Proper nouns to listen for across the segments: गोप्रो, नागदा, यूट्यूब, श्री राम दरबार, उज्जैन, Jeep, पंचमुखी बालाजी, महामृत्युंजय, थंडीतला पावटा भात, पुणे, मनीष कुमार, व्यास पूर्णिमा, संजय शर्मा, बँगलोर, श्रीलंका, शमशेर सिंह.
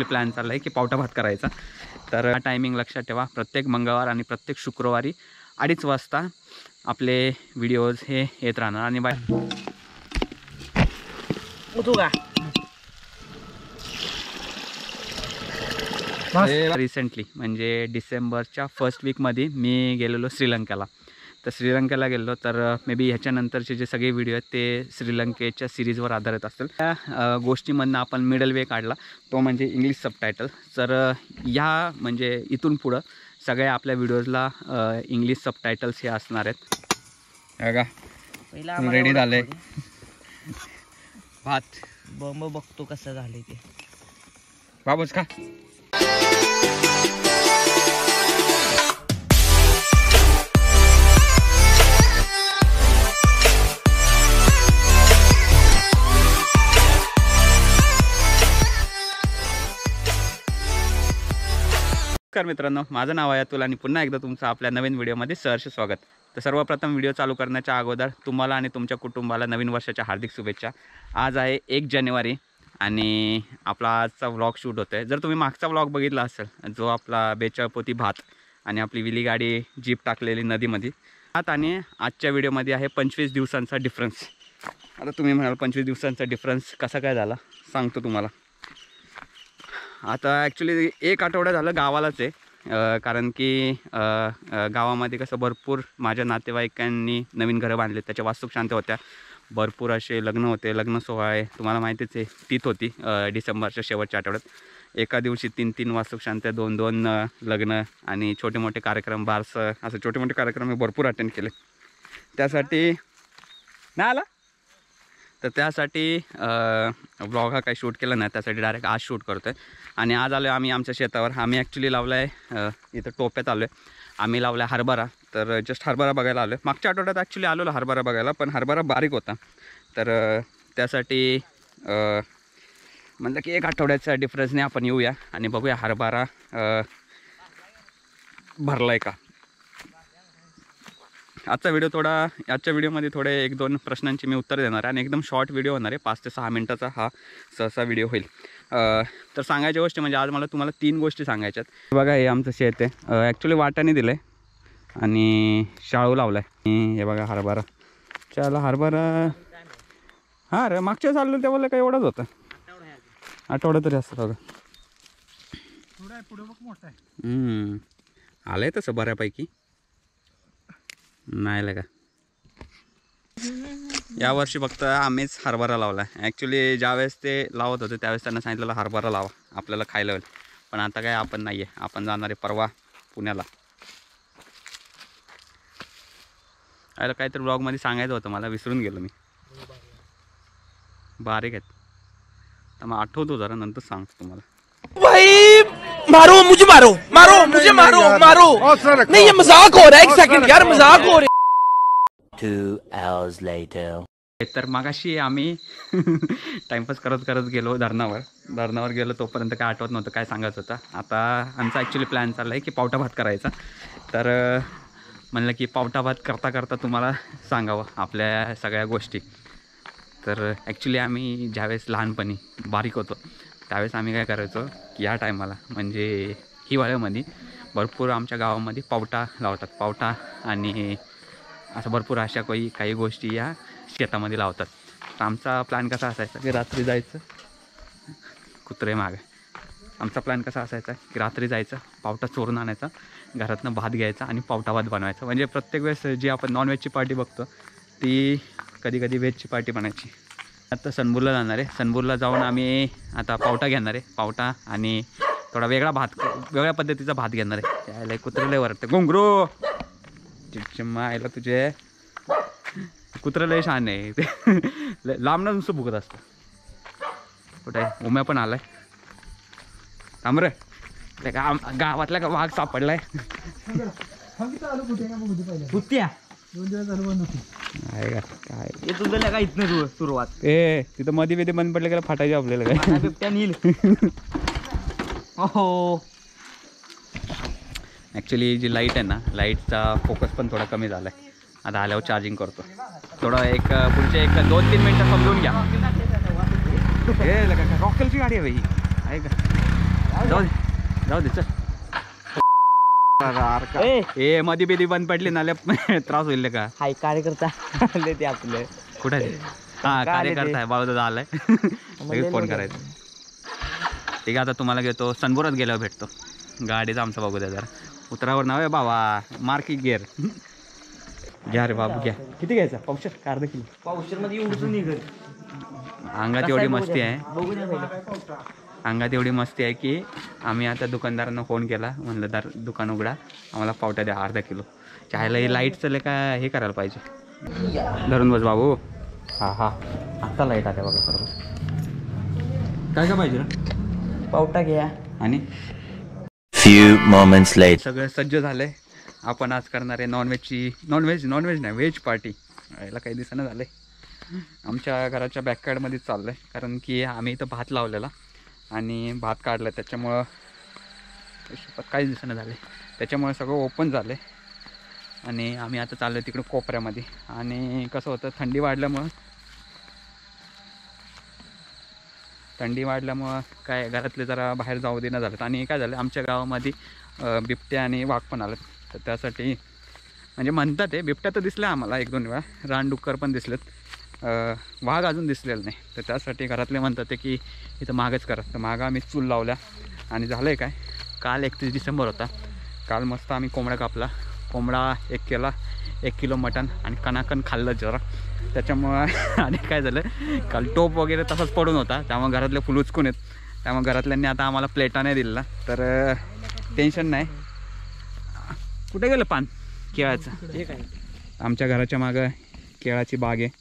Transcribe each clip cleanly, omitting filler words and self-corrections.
Plan चालला आहे की पावटा भात करायचा। तर टायमिंग लक्षात ठेवा, प्रत्येक मंगळवार आणि प्रत्येक शुक्रवारी 2:30 वाजता आपले व्हिडिओज हे येत राहणार। आणि बाय उठूगा रिसेंटली म्हणजे डिसेंबरच्या फर्स्ट वीकमध्ये मी गेलेलो श्रीलंकेला। तर श्रीलंकेला गेलो तर मे बी ह्याच्यानंतरचे जे सगळे व्हिडिओ आहेत ते श्रीलंकेच्या सिरीजवर आधारित असतील। त्या गोष्टीमधनं आपण मिडल वे काढला तो म्हणजे इंग्लिश सबटायटल। तर या म्हणजे इथून पुढं सगळ्या आपल्या व्हिडिओजला इंग्लिश सबटायटल्स हे असणार आहेत। बघा रेडी झाले भात, बंब बघतो कसं झाले ते बाबूच का। नमस्कार मित्रांनो, माझं नाव आहे अतुल आणि पुन्हा एकदा तुमचं आपल्या नवीन व्हिडिओमध्ये सहर्ष स्वागत। तर सर्वप्रथम व्हिडिओ चालू करण्याच्या अगोदर तुम्हाला आणि तुमच्या कुटुंबाला नवीन वर्षाच्या हार्दिक शुभेच्छा। आज आहे 1 जानेवारी आणि आपला आजचा व्लॉग शूट होतो आहे। जर तुम्ही मागचा व्लॉग बघितला असेल जो आपला बेचाळपोती भात आणि आपली विली गाडी जीप टाकलेली नदीमध्ये, भात आणि आजच्या व्हिडिओमध्ये आहे 25 दिवसांचा डिफरन्स। आता तुम्ही म्हणाल 25 दिवसांचा डिफरन्स कसा काय झाला, सांगतो तुम्हाला। आता ॲक्च्युली 1 आठवडा झालं गावालाच आहे, कारण की गावामध्ये कसं भरपूर माझ्या नातेवाईकांनी नवीन घरं बांधले, त्याच्या वास्तुकशांत होत्या, भरपूर असे लग्न होते, लग्न सोहळे तुम्हाला माहितीच आहे। तीत होती डिसेंबरच्या शेवटच्या आठवड्यात, एका दिवशी 3-3 वास्तुकशांत, 2-2 लग्न आणि छोटे मोठे कार्यक्रम, बारसं असं छोटे मोठे कार्यक्रम मी भरपूर अटेंड केले। त्यासाठी नाही आला तर त्यासाठी व्लॉग हा काही शूट केला नाही, त्यासाठी डायरेक्ट आज शूट करतो आहे। आणि आज आलो आहे आम्ही आमच्या शेतावर। आम्ही ॲक्च्युली लावला आहे इथं टोप्यात आलो आहे, आम्ही लावला आहे हरभरा। तर जस्ट हरभरा बघायला आलो आहे। मागच्या आठवड्यात ॲक्च्युली आलो हरभरा बघायला, पण हरभरा बारीक होता। तर त्यासाठी म्हटलं की 1 आठवड्याच्या डिफरन्सने आपण येऊया आणि बघूया हरभरा भरला आहे का। आजचा व्हिडिओ आजच्या व्हिडिओमध्ये थोडे 1-2 प्रश्नांची मी उत्तर देणार आहे आणि एकदम शॉर्ट व्हिडिओ होणार आहे, 5 ते 6 मिनटाचा हा सहसा व्हिडिओ होईल। तर सांगायच्या गोष्टी म्हणजे आज मला तुम्हाला 3 गोष्टी सांगायच्या आहेत। बघा हे आमचं शेत आहे, ॲक्च्युली वाटाने दिलं आहे आणि शाळू लावला आहे। हे बघा हरभरा, चला हरभरा हां रे मागच्या चाललो तेव्हा काही एवढाच होता, आठवडा तरी असतं बघा, मोठा आहे आलं आहे तसं बऱ्यापैकी नाही लगा। यावर्षी फक्त आम्हीच हरभरा लावला आहे। ॲक्च्युली ज्यावेळेस ते लावत होते त्यावेळेस त्यांना सांगितलेलं हरभरा लावा आपल्याला खायला होईल, पण आता काय आपण नाही आहे, आपण जाणार आहे परवा पुण्याला। याला काहीतरी ब्लॉगमध्ये सांगायचं होतं मला, विसरून गेलो मी। बारीक आहेत तर मग आठवतो जरा, नंतर सांगतो तुम्हाला। भाई मारो मुझे, मारो मारो मुझे, मारो मारो नहीं ये मजाक हो रहा है, एक सेकंड यार मजाक हो रहा है। 2 hours later तर मगाशी आम्ही टाइमपास करत करत गेलो धरणावर गेलो, तोपर्यंत काय आठवत नव्हतं काय सांगत होता। आता आमचा ॲक्च्युली प्लॅन चालला आहे की पावटा भात करायचा। तर म्हणलं की पावटा भात करता करता तुम्हाला सांगावं आपल्या सगळ्या गोष्टी। तर ॲक्च्युली आम्ही ज्यावेळेस लहानपणी बारीक होतो त्यावेळेस आम्ही काय करायचो की या टायमाला म्हणजे हिवाळ्यामध्ये भरपूर आमच्या गावामध्ये पावटा लावतात, पावटा आणि असं भरपूर अशा काही गोष्टी या शेतामध्ये लावतात। तर आमचा प्लॅन कसा असायचा की रात्री जायचं, कुत्रे मागे, आमचा प्लॅन कसा असायचा की रात्री जायचं, पावटा चोरून आणायचा, घरातनं भात घ्यायचा आणि पावटा भात बनवायचा। म्हणजे प्रत्येक वेळेस जी आपण नॉनव्हेजची पार्टी बघतो ती कधी व्हेजची पार्टी बनायची। आता सनबूरला जाणार आहे, सनबूरला जाऊन आम्ही आता पावटा घेणार आहे, पावटा आणि थोडा वेगळ्या पद्धतीचा भात घेणार आहे। त्याला कुत्र्याला वाटतं घुंगरू चिचमा आयला तुझे, कुत्र्याला छान आहे ते लांबणं नुसतं भुकत असतं। कुठे उम्या पण आलाय, थांब रे त्या गावातला का वाघ सापडलाय कुत्या सुरुवात ए तिथं मध्ये वेधी बंद पडले गेला फाटायचे आपल्याला काय बिबट्या नील हो। ॲक्च्युली जी लाईट आहे ना, लाईटचा फोकस पण थोडा कमी झाला आहे, आता आल्यावर चार्जिंग करतो थोडं। एक पुढचे 1-2-3 मिनटं समजून घ्या। रॉकेलची गाडी आहे भाई आहे का जाऊ दे चल। ए मधी बेधी बंद पडली नाल्या त्रास होईल का? हाय कार्यकर्ता आले ते आपले कुठे? हा कार्यकर्ता आहे बाळूदा आलाय फोन करायचा। ठीक आहे आता तुम्हाला घेतो सनबोरात गेल्यावर भेटतो। गाडीचा आमचा बघू द्या जरा उतरावर नाव आहे बाबा मार्की गियर घ्या रे बाबू घ्या। किती घ्यायचा पावशेर? अर्धा किलो पावशेर मध्ये उडून निघल। अंगात एवढी मस्ती आहे की आम्ही आता दुकानदारांना फोन केला म्हणलं दार दुकान उघडा आम्हाला पावटा द्या अर्धा किलो। चायला हे लाईट चले का हे करायला पाहिजे धरून बस बाबू। हां हां आता लाईट आल्या बघा बरोबर। काय काय पाहिजे? पावटा घ्या। आणि फ्यू मोमेंट्स लेट सगळं सज्ज झाले। आपण आज करणार आहे नॉनव्हेज नाही व्हेज पार्टी। याला काही दिसणं झाले आमच्या घराच्या बॅकयार्ड मध्ये चाललंय कारण की आम्ही इथं भात लावलेला आणि भात काढला त्याच्यामुळं काहीच दिसणं झाले त्याच्यामुळे सगळं ओपन झालं आणि आम्ही आता चाललो तिकडं कोपऱ्यामध्ये। आणि कसं होतं थंडी वाढल्यामुळं काय घरातले जरा बाहेर जाऊ देणं झालं। आणि काय झालं आमच्या गावामध्ये बिबट्या आणि वाघ पण आलं तर त्यासाठी म्हणजे म्हणतात ते बिबट्या तर दिसल्या आम्हाला एक दोन वेळा रानडुक्कर पण दिसलेत वाघ अजून दिसलेला नाही तर त्यासाठी घरातले म्हणतात ते की इथं मागच करा। तर मागं आम्ही चूल लावल्या आणि झालं आहे काय काल 31 डिसेंबर होता। काल मस्त आम्ही कोंबडा कापला कोंबडा एक केला 1 किलो मटण आणि कणाकण खाल्लं जरा त्याच्यामुळं। आणि काय झालं काल टोप वगैरे तसाच पडून होता त्यामुळे घरातले फुल उचकून येत त्यामुळे घरातल्यांनी आता आम्हाला प्लेटा नाही दिलेला तर टेन्शन नाही। कुठे गेलं पान केळाचं? एक आहे आमच्या घराच्या मागं केळाची बाग आहे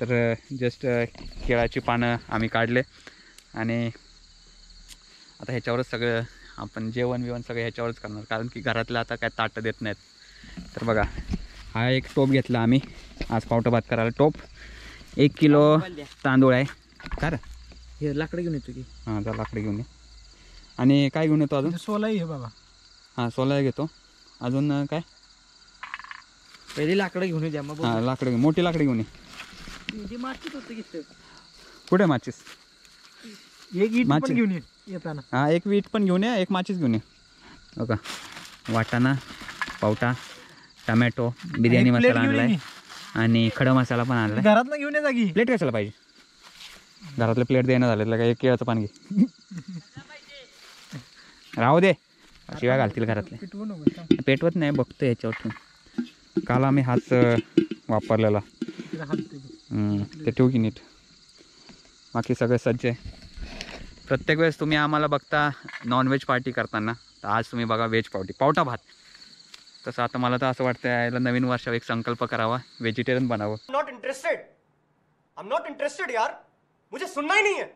तर जस्ट केळाची पानं आम्ही काढले आणि आता ह्याच्यावरच सगळं आपण जेवण बिवण सगळं ह्याच्यावरच करणार कारण की घरातलं आता काय ताटं देत नाहीत। तर बघा हा एक टोप घेतला आम्ही आज पावटा भात करायला। टोप 1 किलो तांदूळ आहे का हे लाकडं घेऊन येतो की? हां जरा लाकडं घेऊन ये। आणि काय घेऊन येतो अजून? सोलाई आहे बाबा। हां सोलाई घेतो अजून काय? पहिली लाकडं घेऊन ये मग। हां लाकडं घेऊन मोठी लाकडं घेऊन ये। कुठे माचीस? एक वीट पण घेऊन या एक माचीस घेऊन या। ओका वाटाणा पावटा टोमॅटो बिर्याणी मसाला आणलाय आणि खडा मसाला पण आणलाय। घरातला घेऊन या जागी प्लेट कशाला पाहिजे घरातले प्लेट देणं झालं का? एक केळाचं पान घे राहू दे शिवाय घालतील घरातले पेटवत नाही बघतो याच्यावर। काल आम्ही हाच वापरलेला ते ठेवू की नीट बाकी सगळं सज्ज आहे। प्रत्येक वेळेस तुम्ही आम्हाला बघता नॉनव्हेज पार्टी करताना तर आज तुम्ही बघा व्हेज पार्टी पावटा भात। तसं आता मला तर असं वाटतं यायला नवीन वर्षावर एक संकल्प करावा व्हेजिटेरियन बनावं। आय एम नॉट इंटरेस्टेड यार मुझे सुनना ही नहीं है।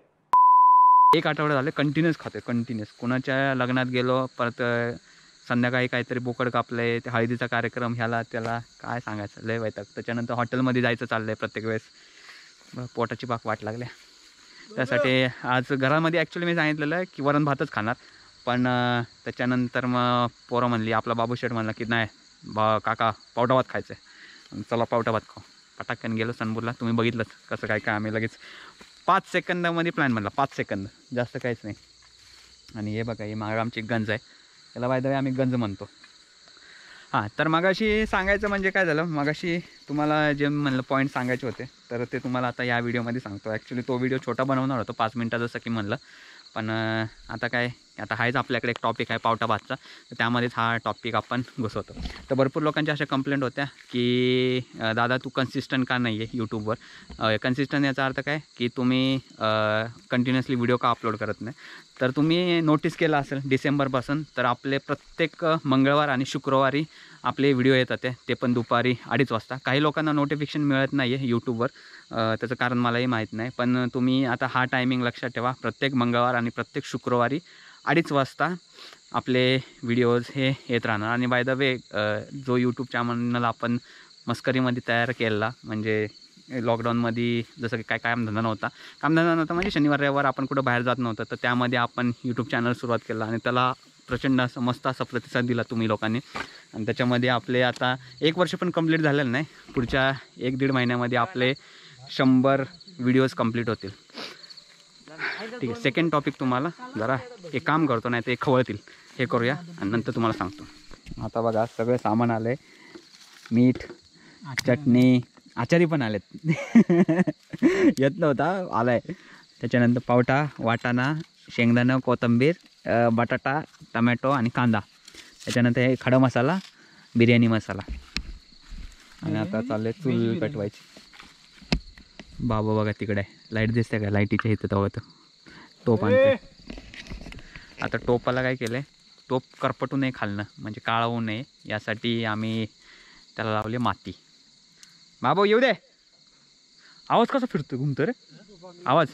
एक आठवडा झाले कंटिन्यूस खाते कंटिन्यूस कोणाच्या लग्नात गेलो परत संध्याकाळी काहीतरी बोकड कापलंय ते हळदीचा कार्यक्रम ह्याला त्याला काय सांगायचं लय वैताग। त्याच्यानंतर हॉटेलमध्ये जायचं चाललंय प्रत्येक वेळेस पोटाची पाक वाट लागल्या त्यासाठी आज घरामध्ये ॲक्च्युली मी सांगितलेलं की वरण भातच खाणार पण त्याच्यानंतर मग पोरं म्हणली आपला बाबू शेठ म्हणला की नाही काका पावटा भात खायचं आहे चला पावटा भात खाऊ। पटाकन गेलो सनबूरला तुम्ही बघितलंच कसं काय काय आम्ही लगेच 5 सेकंदामध्ये प्लॅन म्हणला 5 सेकंद जास्त काहीच नाही। आणि हे बघा ही मागं आमची गंज आहे त्याला बाय द वे आम्ही गंज म्हणतो। हां तर मगाशी सांगायचं म्हणजे काय झालं मगाशी तुम्हाला जे म्हणलं पॉईंट सांगायचे होते तर ते तुम्हाला आता या व्हिडिओमध्ये सांगतो। ॲक्च्युली तो व्हिडिओ छोटा बनवणार होतो 5 मिनटाचा जसं की म्हणलं पण आता काय आता हाच आपल्याकडे एक टॉपिक आहे पावटा भातचा तर त्यामध्येच हा टॉपिक आपण घुसवतो। तर भरपूर लोकांच्या अशा कंप्लेंट होत्या की दादा तू कन्सिस्टंट का नाही आहे यूट्यूबवर? कन्सिस्टंट याचा अर्थ काय की तुम्ही कंटिन्युअसली व्हिडिओ का अपलोड करत नाही? तर तुम्ही नोटीस केला असेल डिसेंबरपासून तर आपले प्रत्येक मंगळवार आणि शुक्रवारी आपले व्हिडिओ येतात ते पण दुपारी 2:30 वाजता। काही लोकांना नोटिफिकेशन मिळत नाही आहे यूट्यूबवर त्याचं कारण मलाही माहीत नाही पण तुम्ही आता हा टायमिंग लक्षात ठेवा प्रत्येक मंगळवार आणि प्रत्येक शुक्रवारी 2:30 वाजता आपले व्हिडिओज हे येत राहणार। आणि बाय द वे जो यूट्यूब चॅनल आपण मस्करीमध्ये तयार केला म्हणजे लॉकडाऊनमध्ये जसं की काय कामधंदा नव्हता म्हणजे शनिवार रविवार आपण कुठं बाहेर जात नव्हतं तर त्यामध्ये आपण यूट्यूब चॅनल सुरुवात केला आणि त्याला प्रचंड असं मस्त असा प्रतिसाद दिला तुम्ही लोकांनी। आणि त्याच्यामध्ये आपले आता 1 वर्ष पण कंप्लीट झालेलं नाही पुढच्या 1-1.5 महिन्यामध्ये आपले 100 व्हिडिओज कंप्लीट होतील। ठीक है। सेकंड टॉपिक तुम्हाला जरा एक काम करतो नाही ते खवळतील हे करूया आणि नंतर तुम्हाला सांगतो। आता बघा सगळे सामान आले, मीठ, चटणी, आचारी पण आलेत येत नव्हता, आलाय। त्याच्यानंतर पावटा, वाटाणा, शेंगदाणा, कोथिंबीर, बटाटा, टोमॅटो आणि कांदा, त्याच्यानंतर हे खडा मसाला, बिर्याणी मसाला। आणि आता चालले चूल पेटवायची। बाबा बघा तिकडे लाईट दिसते का, लाईटीच्या इथे तवत टोप आणते। आता टोपाला काय केले, टोप करपटू नये खालनं म्हणजे काळा होऊ नये यासाठी आम्ही त्याला लावले माती। बाबा येऊ दे, आवाज कसा फिरतो, घुमतो रे, आवाज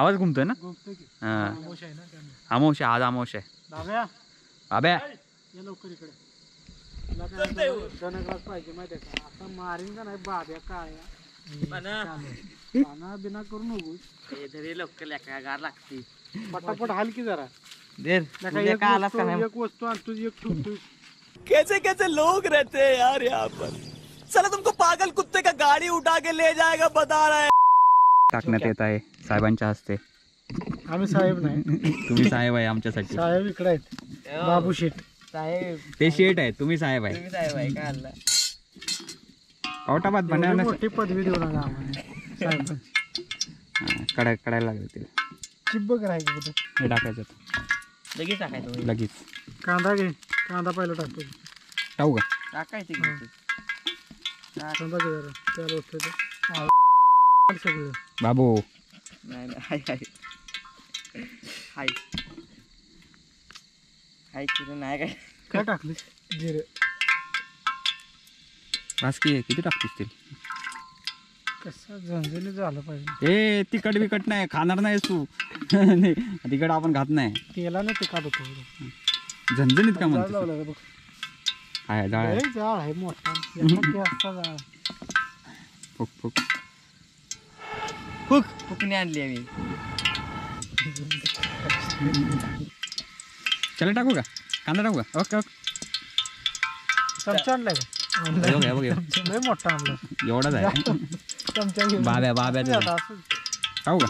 आवाज घुमतोय ना। हां अमावश्य, आज अमावश्य आहे। बाबा ये लवकर इकडे जनग्रास पाहिजे माहिती आहे का, आता मारीन का नाही बाब्या काय बिना लागती पटापट हाल की जरा देर एक वस्तु कैसे कैसे लोग रहते हैं यार यहाँ पर। चला तुमको पागल कुत्ते का गाड़ी उठा के ले जाएगा बता रहा है। टाकण्यात येत आहे साहेबांच्या हस्ते। आम्ही साहेब नाही, तुम्ही साहेब आहे आमच्यासाठी। साहेब इकडे आहेत, बाबू शेठ साहेब, ते शेठ आहेत, तुम्ही साहेब आहे, तुम्ही साहेब आहे का अल्ला। पावटा भात बनवण्यास मोठी पदवी देऊ नका आम्हाला, कडाय कडायला लागले ते चिबक राहायचं कुठं हे टाकायचं लगेच टाकायचं लगेच। कांदा घे, कांदा पहिला टाकतो, टाकू का टाकायची कांदा घे जरा त्याला होतं सगळं। बाबू नाही हाय हाय हाय हाय किती नाही काय काय टाकली जिरे टाकतीस ते तिकट बिकट नाही खाणार नाही तू तिकट आपण खात नाही तेला ना तिकट होतो झणझणीत का म्हणतो हाय डाळ डाळ आहे मोठा फुक फुक फुक फुकने आणली आम्ही। चला टाकू का कांदा, टाकू का? ओके ओके चमचा आणलाय का? मोठा एवढाच आहे बाब्या बाब्या खाऊ का?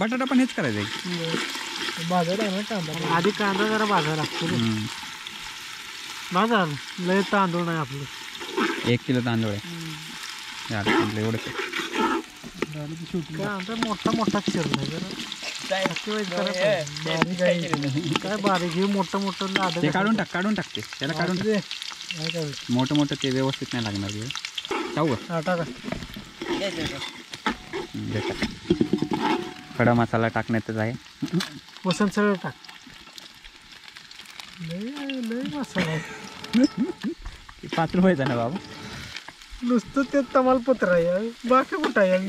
बटाटा पण हेच करायचं बाजार आहे ना, कांदा आधी कांदा जरा बाजार लागतो बाजार लय। तांदूळ नाही आपलं, 1 किलो तांदूळ आहे एवढं मोठा मोठा काय काढून टाक, काढून टाकते त्याला, काढून मोठं मोठं ते व्यवस्थित नाही लागणार ते। खडा मसाला टाकण्यातच आहे, वसंत सगळं टाक, लय मसाला 5 रुपयाचा ना बाबा, नुसतं ते तमालपत्र आहे बाकी कुठं आहे गेलं की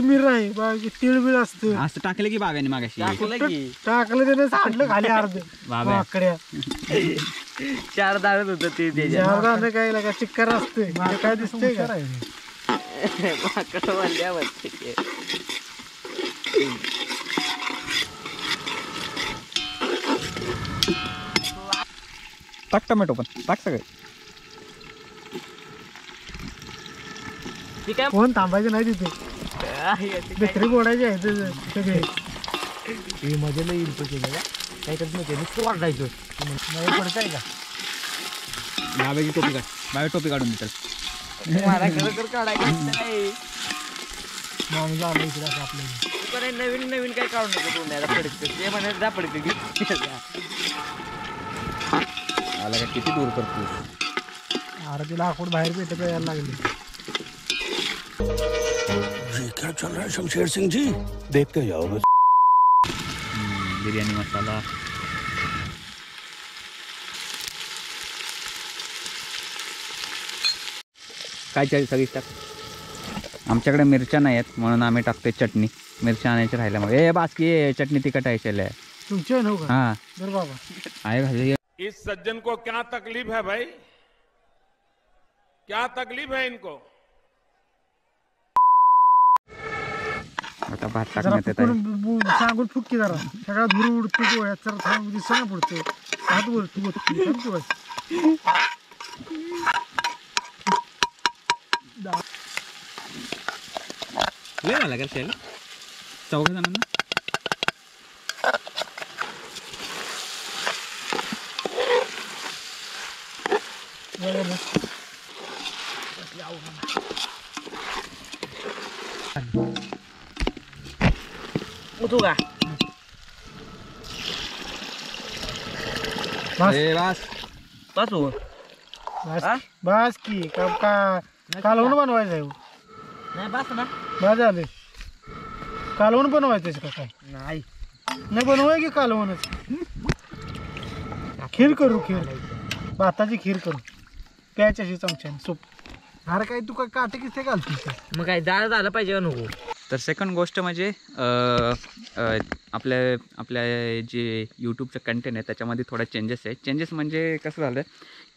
मिर आहे बाकी तिळ बिळ असते असं टाकलं की बाब्याने मागाशी टाकलं त्याने सांडलं खाली अर्ध बाब्या 4 दाणे होतं ते 4 दाणे काय लागा चिक्कर असते काय दिसते टाक टोमॅटो पण टाक सगळे कोण थांबायचं नाही तिथे दुसरी बोडायची आहे ते मजा नाही येईल काय करत नाही वाटायचं पडतंय का बाब्याची टोपी काढ, बाबा टोपी काढून काढायचं नवीन नवीन काय काढून पडतं पडते आला का किती दूर करतो अरे तिला आखूड बाहेर भेटत यायला लागले। क्या चल रहा है शमशेर सिंह जी, देखते जाओ। बिरयानी मसाला, काय चाळीस सगळी टाक। आमच्याकडे मिरच्या नाही आहेत म्हणून आम्ही टाकते चटणी, मिरच्या आणायची राहिल्या मग। ए बासकी चटणी तिखट आहे चले तुमचे ना हां बर बाबा आए भाई। इस सज्जन को क्या तकलीफ है भाई, क्या तकलीफ है इनको। आता भात टाकण्यात येत आहे। सांगून फुटकी जरा सगळा धूर उडतो तो याचा सांग दिसना पडतो हात वर ठेवतो ले वाला कर चल चौघे जणांना बस की कब का कालवण बनवायचं आहे नाही बस ना बस झाले कालवण बनवायचं आहे का नाही नाही बनवूया की कालवणच खीर करू खीर भाताची खीर करू प्यायच्याशी चमच्याने सूप अरे काय तू काय काटे किसे घालतीस मग काय दाळ झालं पाहिजे नको। तर सेकंड गोष्ट म्हणजे आपल्या आपल्या जे यूट्यूबचं कंटेंट आहे त्याच्यामध्ये थोडा चेंजेस आहे। चेंजेस म्हणजे कसं झालं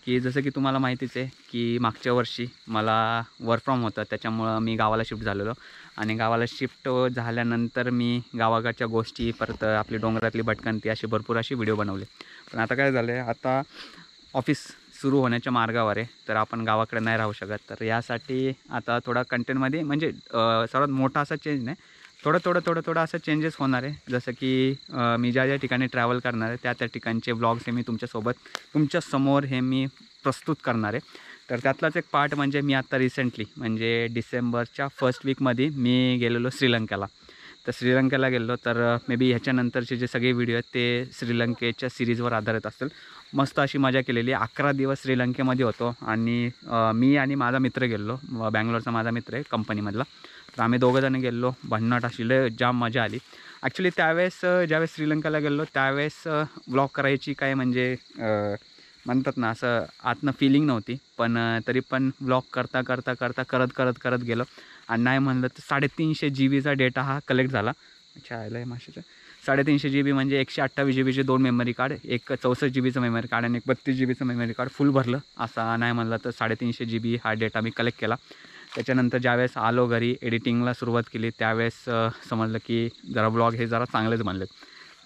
की जसं की तुम्हाला माहितीच आहे की मागच्या वर्षी मला वर्क फ्रॉम होतं त्याच्यामुळं मी गावाला शिफ्ट झालेलो आणि गावाला शिफ्ट झाल्यानंतर मी गावाकडच्या गोष्टी परत आपली डोंगरातली भटकंती अशी भरपूर अशी व्हिडिओ बनवले। पण आता काय झालं आता ऑफिस सुरू होण्याच्या मार्गावर आहे तर आपण गावाकडे नाही राहू शकत। तर यासाठी आता थोडा कंटेंटमध्ये म्हणजे सर्वात मोठा असा चेंज नाही थोडं असं चेंजेस होणार आहे। जसं की मी ज्या ज्या ठिकाणी ट्रॅव्हल करणार आहे त्या त्या ठिकाणचे ब्लॉग्स हे मी तुमच्यासोबत तुमच्यासमोर हे मी प्रस्तुत करणार आहे। तर त्यातलाच एक पार्ट म्हणजे मी आत्ता रिसेंटली म्हणजे डिसेंबरच्या फर्स्ट वीकमध्ये मी गेलेलो श्रीलंकेला। तर श्रीलंकेला गेलो तर मे बी ह्याच्यानंतरचे जे सगळे व्हिडिओ आहेत ते श्रीलंकेच्या सिरीजवर आधारित असतील। मस्त अशी मजा केलेली 11 दिवस श्रीलंकेमध्ये होतो आणि मी आणि माझा मित्र गेलो बँगलोरचा माझा मित्र आहे कंपनीमधला तर आम्ही दोघंजण गेलो भन्नाट अशी लय जाम मजा आली। ॲक्च्युली त्यावेळेस ज्यावेळेस श्रीलंकेला गेलो त्यावेळेस व्लॉग करायची काय म्हणजे म्हणतात ना असं आतनं फिलिंग नव्हती पण तरी पण व्लॉग करता करता करता करत करत करत गेलो आणि नाही म्हणलं तर 350 GBचा डेटा हा कलेक्ट झाला। अच्छा आयला माशाचं 350 GB म्हणजे 128 GBचे 2 मेमरी कार्ड एक 64 GBचं मेमरी कार्ड आणि एक 32 GBचं मेमरी कार्ड फुल भरलं असा नाही म्हणलं तर 350 GB हा डेटा मी कलेक्ट केला। त्याच्यानंतर ज्यावेळेस आलो घरी एडिटिंगला सुरुवात केली त्यावेळेस समजलं की जरा व्लॉग हे जरा चांगलेच बनलेत।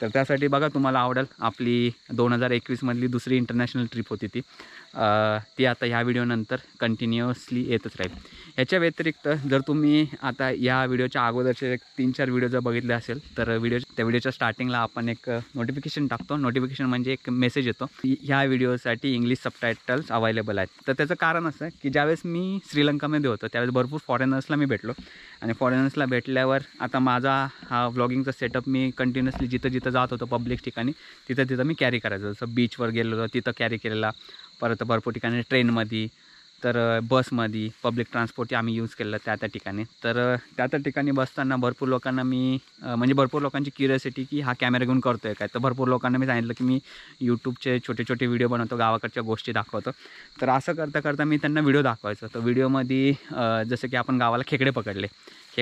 तर त्यासाठी बघा तुम्हाला आवडेल आपली 2021मधली दुसरी इंटरनॅशनल ट्रिप होती ती आता ह्या व्हिडिओनंतर कंटिन्युअसली येतच राहील। ह्याच्या व्यतिरिक्त जर तुम्ही आता या व्हिडिओच्या अगोदरचे 3-4 व्हिडिओ जर बघितले असेल तर त्या व्हिडिओच्या स्टार्टिंगला आपण एक नोटिफिकेशन टाकतो। नोटिफिकेशन म्हणजे एक मेसेज येतो ह्या व्हिडिओसाठी इंग्लिश सबटायटल्स अवेलेबल आहेत। तर त्याचं कारण असं की ज्यावेळेस मी श्रीलंकामध्ये होतो त्यावेळेस भरपूर फॉरेनर्सला मी भेटलो आणि फॉरेनर्सला भेटल्यावर आता माझा हा व्लॉगिंगचा सेटअप मी कंटिन्युअसली जिथं जात होतो पब्लिक ठिकाणी तिथं मी कॅरी करायचो। जसं बीचवर गेलेलो तिथं कॅरी केलेला परत भरपूर ठिकाणी ट्रेनमध्ये तर बसमध्ये पब्लिक ट्रान्सपोर्ट आम्ही यूज केलेलं त्या ठिकाणी। तर त्या ठिकाणी बसताना भरपूर लोकांना मी म्हणजे भरपूर लोकांची क्युरियोसिटी की हा कॅमेरा घेऊन करतो आहे काय तर भरपूर लोकांना मी सांगितलं की मी यूट्यूबचे छोटे छोटे व्हिडिओ बनवतो गावाकडच्या गोष्टी दाखवतो। तर असं करता करता मी त्यांना व्हिडिओ दाखवायचो। तर व्हिडिओमध्ये जसं की आपण गावाला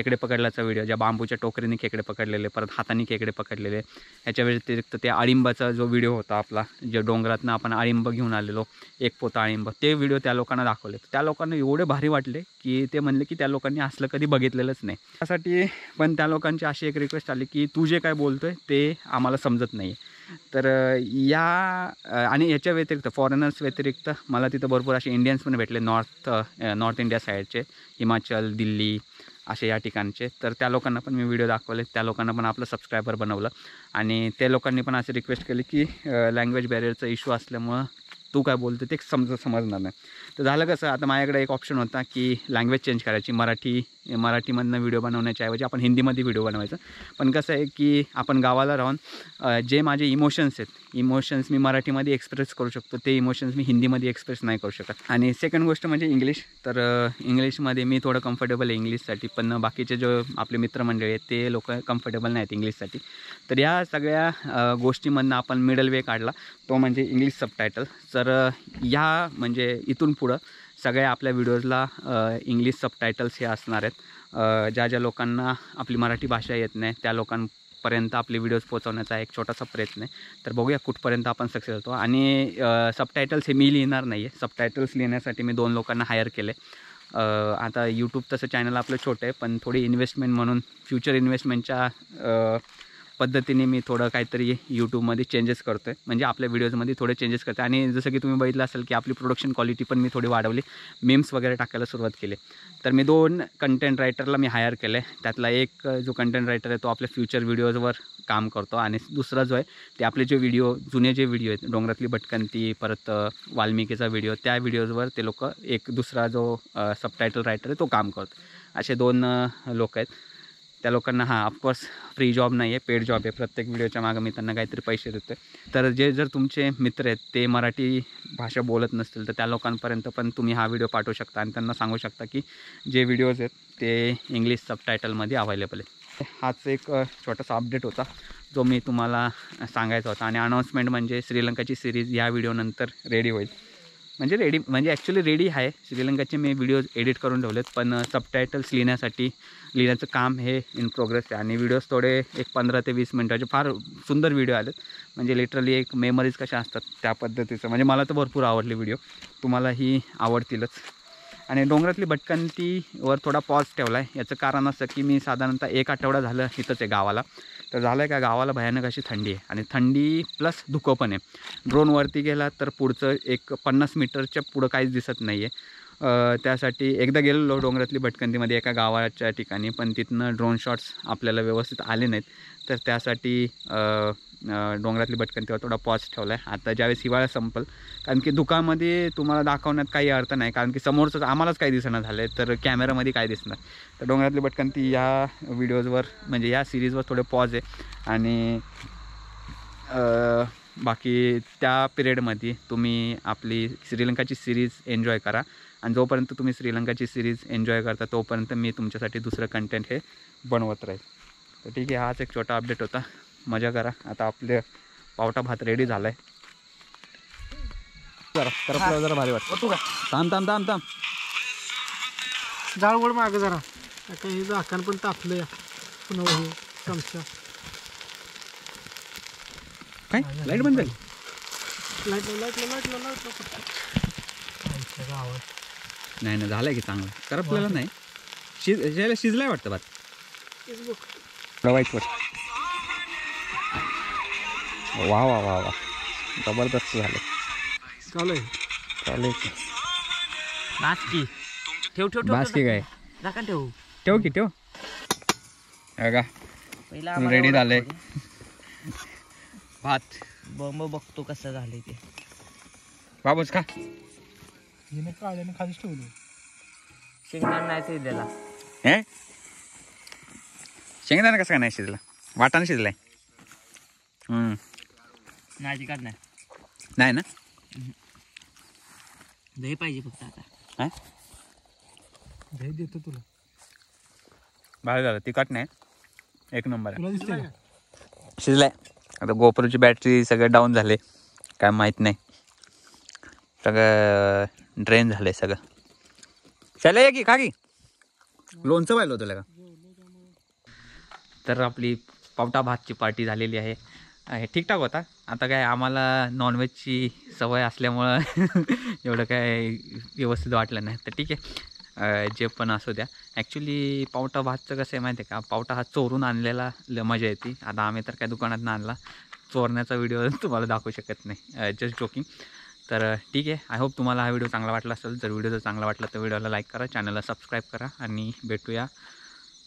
खेकडे पकडल्याचा व्हिडिओ ज्या बांबूच्या टोकरीने खेकडे पकडलेले परत हाताने खेकडे पकडलेले ह्याच्या व्यतिरिक्त ते अळिंबाचा जो व्हिडिओ होता आपला जे डोंगरातनं आपण अळिंब घेऊन आलेलो एक पोता अळिंब ते व्हिडिओ त्या लोकांना दाखवले। त्या लोकांना एवढे भारी वाटले की ते म्हणले की त्या लोकांनी असलं कधी बघितलेलंच नाही। त्यासाठी पण त्या लोकांची अशी एक रिक्वेस्ट आली की तू जे काय बोलतो आहे ते आम्हाला समजत नाही। तर या आणि ह्याच्या व्यतिरिक्त फॉरेनर्स व्यतिरिक्त मला तिथं भरपूर असे इंडियन्स पण भेटले नॉर्थ इंडिया साईडचे हिमाचल दिल्ली असे या ठिकाणचे। तर त्या लोकांना पण मी व्हिडिओ दाखवले त्या लोकांना पण आपलं सबस्क्रायबर बनवलं आणि त्या लोकांनी पण असे रिक्वेस्ट केली की लँग्वेज बॅरियरचा इश्यू असल्यामुळं तू काय बोलतो ते समजणार नाही। तर झालं कसं आता माझ्याकडे एक ऑप्शन होता की लँग्वेज चेंज करायची मराठीमधनं व्हिडिओ बनवण्याच्या ऐवजी आपण हिंदीमध्ये व्हिडिओ बनवायचा। पण कसं आहे की आपण गावाला राहून जे माझे इमोशन्स मी मराठीमध्ये एक्सप्रेस करू शकतो ते इमोशन्स मी हिंदीमध्ये एक्सप्रेस नाही करू शकत। आणि सेकंड गोष्ट म्हणजे इंग्लिश तर इंग्लिशमध्ये मी थोडं कम्फर्टेबल आहे इंग्लिशसाठी पण बाकीचे जे आपले मित्रमंडळी आहेत ते लोक कम्फर्टेबल नाहीत इंग्लिशसाठी। तर या सगळ्या गोष्टीमधनं आपण मिडल वे काढला तो म्हणजे इंग्लिश सबटायटल। तर या म्हणजे इथून पुढं सगळ्या आपल्या व्हिडिओजला इंग्लिश सबटायटल्स हे असणार आहेत। ज्या ज्या लोकांना आपली मराठी भाषा येत नाही त्या लोकांपर्यंत आपले व्हिडिओज पोहोचवण्याचा एक छोटासा प्रयत्न आहे। तर बघूया कुठपर्यंत आपण सक्सेस होतो। आणि सबटायटल्स हे मी लिहिणार नाही आहे सबटायटल्स लिहिण्यासाठी मी 2 लोकांना हायर केले आता यूट्यूब तसं चॅनल आपलं छोटं आहे, पण थोडी इन्व्हेस्टमेंट म्हणून फ्युचर इन्व्हेस्टमेंटच्या पद्धतीने मी थोडं काहीतरी यूट्यूबमध्ये चेंजेस करतो आहे, म्हणजे आपल्या व्हिडिओजमध्ये थोडे चेंजेस करतो. आणि जसं की तुम्ही बघितलं असेल की आपली प्रोडक्शन क्वालिटी पण मी थोडी वाढवली, मीम्स वगैरे टाकायला सुरुवात केली. तर मी 2 कंटेंट रायटरला मी हायर केले. त्यातला एक जो कंटेंट रायटर आहे तो आपल्या फ्युचर व्हिडिओजवर काम करतो, आणि दुसरा जो आहे ते आपले जे व्हिडिओ जुने जे व्हिडिओ आहेत डोंगरातली भटकंती, परत वाल्मिकीचा व्हिडिओ, त्या व्हिडिओजवर ते लोक एक दुसरा जो सबटायटल रायटर आहे तो काम करतो. असे 2 लोक आहेत. त्या लोकांना हा ऑफकोर्स फ्री जॉब नाही आहे, पेड जॉब आहे. प्रत्येक व्हिडिओच्या मागे मी त्यांना काहीतरी पैसे देतो. तर जे जर तुमचे मित्र आहेत ते मराठी भाषा बोलत नसतील तर त्या लोकांपर्यंत पण तुम्ही हा व्हिडिओ पाठवू शकता आणि त्यांना सांगू शकता की जे व्हिडिओज आहेत ते इंग्लिश सबटायटलमध्ये अवेलेबल आहेत. हाच एक छोटासा अपडेट होता जो मी तुम्हाला सांगायचा होता. आणि अनाऊन्समेंट म्हणजे श्रीलंकाची सिरीज या व्हिडिओनंतर रेडी होईल, म्हणजे ॲक्च्युली रेडी आहे. श्रीलंकाचे मी व्हिडिओज एडिट करून ठेवलेत, पण सबटायटल्स लिहिण्याचं काम हे इन प्रोग्रेस आहे. आणि व्हिडिओज थोडे एक 15 ते 20 मिनटाचे फार सुंदर व्हिडिओ आलेत, म्हणजे लिटरली एक मेमरीज कशा असतात त्या पद्धतीचं. म्हणजे मला तर भरपूर आवडले व्हिडिओ, तुम्हालाही आवडतीलच. आणि डोंगरातली भटकंतीवर थोडा पॉज ठेवला आहे. याचं कारण असं की मी साधारणतः 1 आठवडा झालं इथंच आहे गावाला. तर झालं आहे का, गावाला भयानक अशी थंडी आहे, आणि थंडी प्लस धुकं पण आहे. ड्रोनवरती गेला तर पुढचं एक 50 मीटरच्या पुढं काहीच दिसत नाही आहे. त्यासाठी एकदा गेलेलो डोंगरातली भटकंतीमध्ये एका गावाच्या ठिकाणी, पण तिथनं ड्रोन शॉट्स आपल्याला व्यवस्थित आले नाहीत. तर त्यासाठी डोंगरातली भटकंतीवर थोडा पॉज ठेवला आहे. आता ज्यावेळेस हिवाळा संपल, कारण की धुकामध्ये तुम्हाला दाखवण्यात काही अर्थ नाही, कारण की समोरचं आम्हालाच काही दिसणं झालं आहे तर कॅमेरामध्ये काय दिसणार. तर डोंगरातली भटकंती या व्हिडिओजवर म्हणजे या सिरीजवर थोडे पॉज आहे. आणि बाकी त्या पिरियडमध्ये तुम्ही आपली श्रीलंकाची सिरीज एन्जॉय करा. आणि जोपर्यंत तुम्ही श्रीलंकाची सिरीज एन्जॉय करता तोपर्यंत मी तुमच्यासाठी दुसरं कंटेंट हे बनवत राहील. तर ठीक आहे, हाच एक छोटा अपडेट होता. मजा करा. आता आपले पावटा भात रेडी झाला आहे. जरा भारी वाटतो. थांब जाळवड मागं जरा, काही झाकण पण तापलं या पुन्हा चमचा. काय लाईट बंद झाली? नाही ना, झालं की चांगलं करपलेला नाही, शिजलाय वाटतं भात. वाईट वाटतं. वाह वाह वाह वाह, जबरदस्त झालं. चालू चालू बास्की काय ठेव की ठेव. का रेडी झालंय भात. बंब बघतो कसं झालंय ते. बाबूच का हिने काळ्याने खालीच ठेवलं, शेंगदाणा नाही शिजलेला. हे शेंगदाणा कसं काय नाही शिजला? वाटाणा शिजलाय. नाही काढ नाही ना, दही पाहिजे फक्त. आता दही देतो तुला. भारी झालं, तिखट नाही, एक नंबर आहे. शिजलाय. आता गोप्रोची बॅटरी सगळे डाऊन झाले, काय माहीत नाही, सगळं ड्रेन झालंय सगळं. चला ये की खाकी लोणचं पाहिलं तुला का. तर आपली पावटा भातची पार्टी झालेली आहे. ठीकठाक होता. आता काय आम्हाला नॉनव्हेजची सवय असल्यामुळं एवढं काय व्यवस्थित वाटलं नाही. तर ठीक आहे, जे पण असू द्या. ॲक्च्युली पावटा भातचं कसं आहे माहिती आहे का, पावटा हा चोरून आणलेला मजा येते. आता आम्ही तर काय दुकानातनं आणला, चोरण्याचा व्हिडिओ तुम्हाला दाखवू शकत नाही, जस्ट जोकिंग. तर ठीक आहे, आय होप तुम्हाला हा व्हिडिओ चांगला वाटला असेल. जर व्हिडिओ जर चांगला वाटला तर व्हिडिओला लाईक करा, चॅनलला सबस्क्राईब करा, आणि भेटूया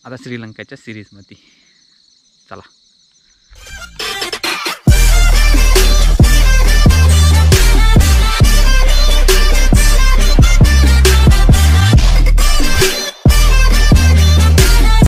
आता श्रीलंकाच्या सिरीजमध्ये. चला.